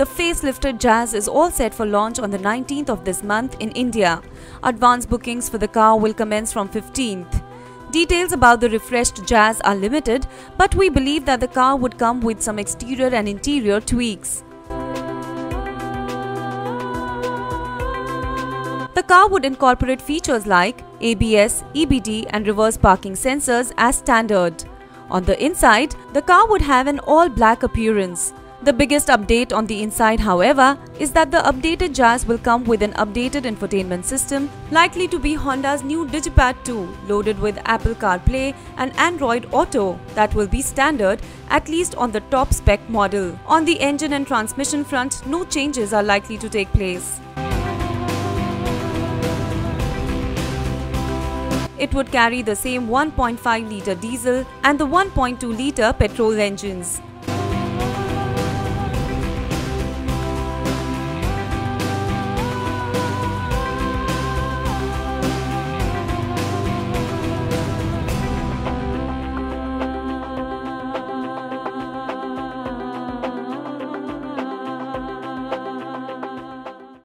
The facelifted Jazz is all set for launch on the 19th of this month in India. Advance bookings for the car will commence from 15th. Details about the refreshed Jazz are limited, but we believe that the car would come with some exterior and interior tweaks. The car would incorporate features like ABS, EBD and reverse parking sensors as standard. On the inside, the car would have an all-black appearance. The biggest update on the inside, however, is that the updated Jazz will come with an updated infotainment system, likely to be Honda's new Digipad 2, loaded with Apple CarPlay and Android Auto, that will be standard, at least on the top-spec model. On the engine and transmission front, no changes are likely to take place. It would carry the same 1.5-litre diesel and the 1.2-litre petrol engines.